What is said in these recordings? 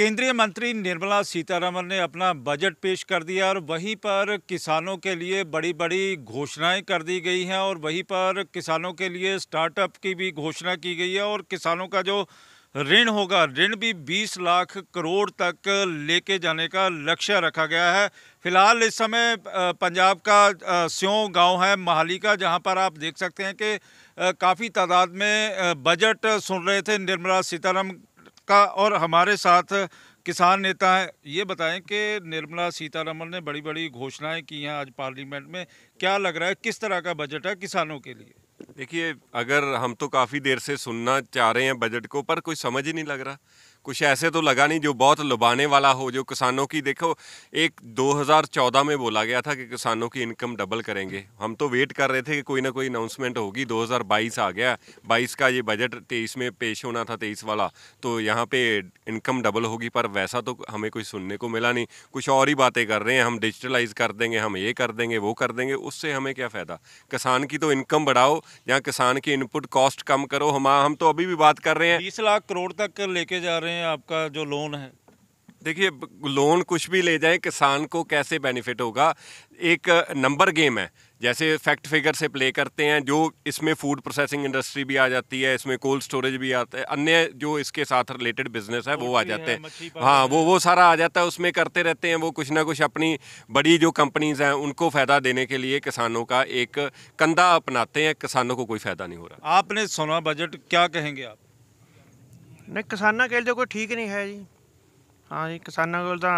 केंद्रीय मंत्री निर्मला सीतारमण ने अपना बजट पेश कर दिया और वहीं पर किसानों के लिए बड़ी बड़ी घोषणाएं कर दी गई हैं और वहीं पर किसानों के लिए स्टार्टअप की भी घोषणा की गई है और किसानों का जो ऋण होगा ऋण भी 20 लाख करोड़ तक लेके जाने का लक्ष्य रखा गया है। फिलहाल इस समय पंजाब का स्यों गांव है महाली का, जहां पर आप देख सकते हैं कि काफ़ी तादाद में बजट सुन रहे थे निर्मला सीतारमण का। और हमारे साथ किसान नेता हैं, ये बताएं कि निर्मला सीतारमण ने बड़ी बड़ी घोषणाएं की हैं आज पार्लियामेंट में, क्या लग रहा है किस तरह का बजट है किसानों के लिए? देखिए, अगर हम तो काफ़ी देर से सुनना चाह रहे हैं बजट को, पर कोई समझ ही नहीं लग रहा, कुछ ऐसे तो लगा नहीं जो बहुत लुभाने वाला हो, जो किसानों की, देखो एक 2014 में बोला गया था कि किसानों की इनकम डबल करेंगे, हम तो वेट कर रहे थे कि कोई ना कोई अनाउंसमेंट होगी। 2022 आ गया, 22 का ये बजट 23 में पेश होना था, 23 वाला, तो यहाँ पे इनकम डबल होगी, पर वैसा तो हमें कोई सुनने को मिला नहीं। कुछ और ही बातें कर रहे हैं, हम डिजिटलाइज कर देंगे, हम ये कर देंगे, वो कर देंगे, उससे हमें क्या फ़ायदा? किसान की तो इनकम बढ़ाओ या किसान की इनपुट कॉस्ट कम करो। हम तो अभी भी बात कर रहे हैं 20 लाख करोड़ तक लेके जा रहे हैं आपका जो लोन है। देखिए, लोन कुछ भी ले जाए, किसान को कैसे बेनिफिट होगा? एक नंबर गेम है, जैसे फैक्ट फिगर से प्ले करते हैं, जो इसमें फूड प्रोसेसिंग इंडस्ट्री भी आ जाती है, इसमें कोल्ड स्टोरेज भी आता है, अन्य जो इसके साथ रिलेटेड बिजनेस है वो आ जाते हैं, हाँ वो सारा आ जाता है, उसमें करते रहते हैं वो कुछ ना कुछ। अपनी बड़ी जो कंपनीज हैं उनको फ़ायदा देने के लिए किसानों का एक कंधा अपनाते हैं, किसानों को कोई फ़ायदा नहीं हो रहा। आपने सुना बजट, क्या कहेंगे आप? नहीं, किसानों के लिए कोई ठीक नहीं है जी, हाँ जी, किसानों को तो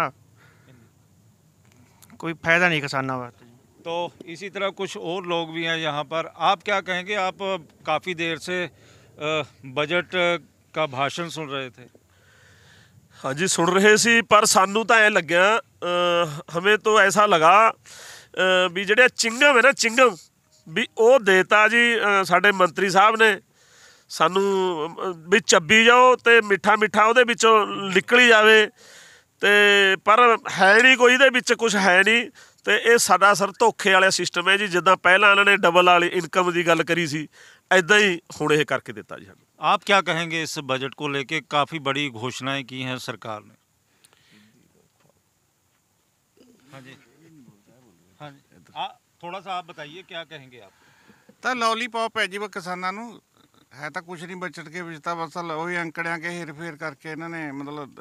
कोई फायदा नहीं किसानों का। तो इसी तरह कुछ और लोग भी हैं यहाँ पर, आप क्या कहेंगे? आप काफ़ी देर से बजट का भाषण सुन रहे थे। हाँ जी, सुन रहे सी, पर सानू तो ऐ लग्या, हमें तो ऐसा लगा भी जेड़ा चिंगम है ना, चिंगम भी वो देता जी साढ़े मंत्री साहब ने सानू भी, चबी जाओ तो मिठा मिठा वो निकल ही जाए, तो पर है नहीं कोई, ये कुछ है नहीं, तो ये साडा सर धोखे वाला सिस्टम है जी। जिदा पहला इन्होंने डबल वाली इनकम की गल करी सी, ऐदा ही हुण ये करके दिता जी। आप क्या कहेंगे इस बजट को लेके? काफ़ी बड़ी घोषणाएं की हैं सरकार ने। हाँ जी, हाँ जी, थोड़ा सा आप बताइए क्या कहेंगे आप? तो लॉलीपॉप है जी वो किसानों, है तो कुछ नहीं बजट के विच, तो बस वही अंकड़िया के हेर फेर करके इन्होंने, मतलब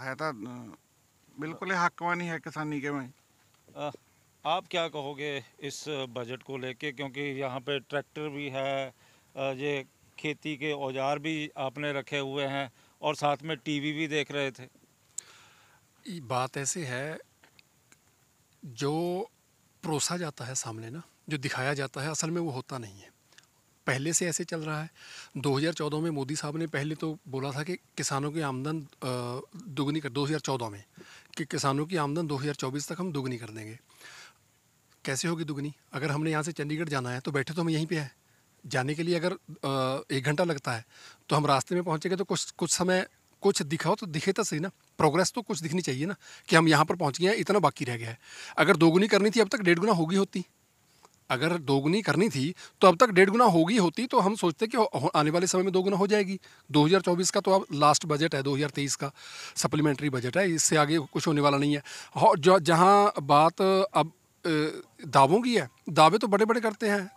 है तो बिल्कुल हकवा नहीं है किसानी के में। आप क्या कहोगे इस बजट को लेके, क्योंकि यहाँ पे ट्रैक्टर भी है, ये खेती के औजार भी आपने रखे हुए हैं और साथ में टीवी भी देख रहे थे? बात ऐसी है, जो परोसा जाता है सामने ना, जो दिखाया जाता है असल में वो होता नहीं है। पहले से ऐसे चल रहा है। 2014 में मोदी साहब ने पहले तो बोला था कि किसानों की आमदन दोगुनी कर, 2014 में कि किसानों की आमदन 2024 तक हम दोगुनी कर देंगे। कैसे होगी दोगुनी? अगर हमने यहाँ से चंडीगढ़ जाना है तो बैठे तो हम यहीं पे हैं, जाने के लिए अगर 1 घंटा लगता है तो हम रास्ते में पहुँचेंगे तो कुछ समय कुछ दिखाओ तो दिखे तो सही ना, प्रोग्रेस तो कुछ दिखनी चाहिए ना कि हम यहाँ पर पहुँच गए हैं, इतना बाकी रह गया है। अगर दोगुनी करनी थी अब तक 1.5 गुना होगी होती, अगर 2 गुनी करनी थी तो अब तक 1.5 गुना होगी होती, तो हम सोचते कि आने वाले समय में 2 गुना हो जाएगी। 2024 का तो अब लास्ट बजट है, 2023 का सप्लीमेंट्री बजट है, इससे आगे कुछ होने वाला नहीं है। और जहाँ बात अब दावों की है, दावे तो बड़े बड़े करते हैं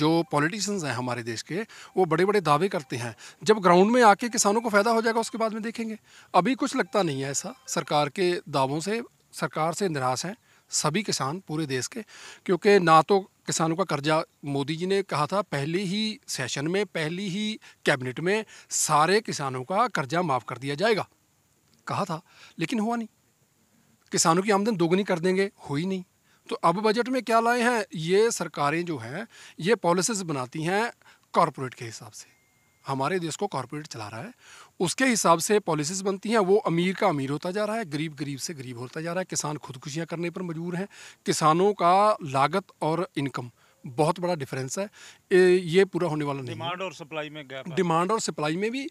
जो पॉलिटिशियंस हैं हमारे देश के, वो बड़े बड़े दावे करते हैं, जब ग्राउंड में आके किसानों को फ़ायदा हो जाएगा उसके बाद में देखेंगे। अभी कुछ लगता नहीं है ऐसा, सरकार के दावों से, सरकार से निराश हैं सभी किसान पूरे देश के, क्योंकि ना तो किसानों का कर्जा, मोदी जी ने कहा था पहले ही सेशन में, पहली ही कैबिनेट में, सारे किसानों का कर्जा माफ़ कर दिया जाएगा, कहा था, लेकिन हुआ नहीं। किसानों की आमदन दोगुनी कर देंगे, हुई नहीं। तो अब बजट में क्या लाए हैं? ये सरकारें जो हैं ये पॉलिसीज़ बनाती हैं कॉरपोरेट के हिसाब से, हमारे देश को कॉरपोरेट चला रहा है, उसके हिसाब से पॉलिसीज़ बनती हैं, वो अमीर का अमीर होता जा रहा है, गरीब गरीब से गरीब होता जा रहा है, किसान खुदकुशियां करने पर मजबूर हैं। किसानों का लागत और इनकम बहुत बड़ा डिफरेंस है, ये पूरा होने वाला नहीं। डिमांड और सप्लाई में गैप, डिमांड और सप्लाई में भी,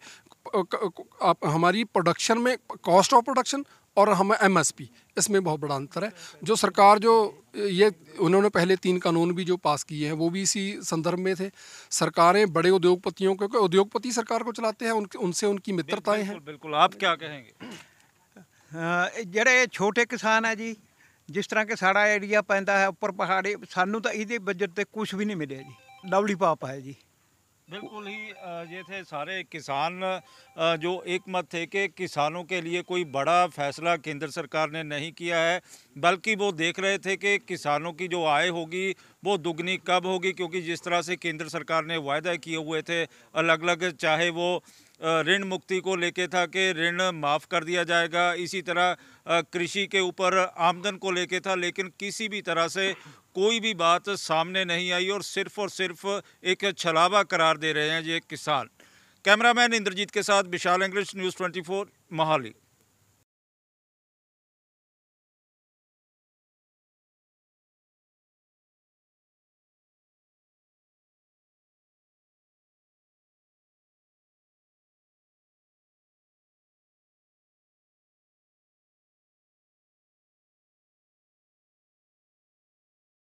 हमारी प्रोडक्शन में, कॉस्ट ऑफ प्रोडक्शन और हम MSP, इसमें बहुत बड़ा अंतर है। जो सरकार, जो ये उन्होंने पहले 3 कानून भी जो पास किए हैं वो भी इसी संदर्भ में थे। सरकारें बड़े उद्योगपतियों, क्योंकि उद्योगपति सरकार को चलाते हैं, उनसे उनकी मित्रताएं हैं। बिल्कुल, आप क्या कहेंगे? ਜਿਹੜੇ ਛੋਟੇ ਕਿਸਾਨ ਹੈ ਜੀ, ਜਿਸ ਤਰ੍ਹਾਂ ਕਿ ਸਾਡਾ ਏਰੀਆ ਪੈਂਦਾ ਹੈ ਉੱਪਰ ਪਹਾੜੀ, ਸਾਨੂੰ ਤਾਂ ਇਹਦੇ ਬਜਟ ਤੇ ਕੁਝ ਵੀ ਨਹੀਂ ਮਿਲਿਆ ਜੀ, ਲਵਲੀ ਪਾਪ ਹੈ जी। बिल्कुल ही ये थे सारे किसान जो एक मत थे कि किसानों के लिए कोई बड़ा फैसला केंद्र सरकार ने नहीं किया है, बल्कि वो देख रहे थे कि किसानों की जो आय होगी वो दुगनी कब होगी, क्योंकि जिस तरह से केंद्र सरकार ने वायदे किए हुए थे अलग अलग, चाहे वो ऋण मुक्ति को लेके था कि ऋण माफ़ कर दिया जाएगा, इसी तरह कृषि के ऊपर आमदन को लेके था, लेकिन किसी भी तरह से कोई भी बात सामने नहीं आई और सिर्फ एक छलावा करार दे रहे हैं ये किसान। कैमरामैन इंद्रजीत के साथ विशाल इंग्लिश न्यूज़ 24 मोहाली।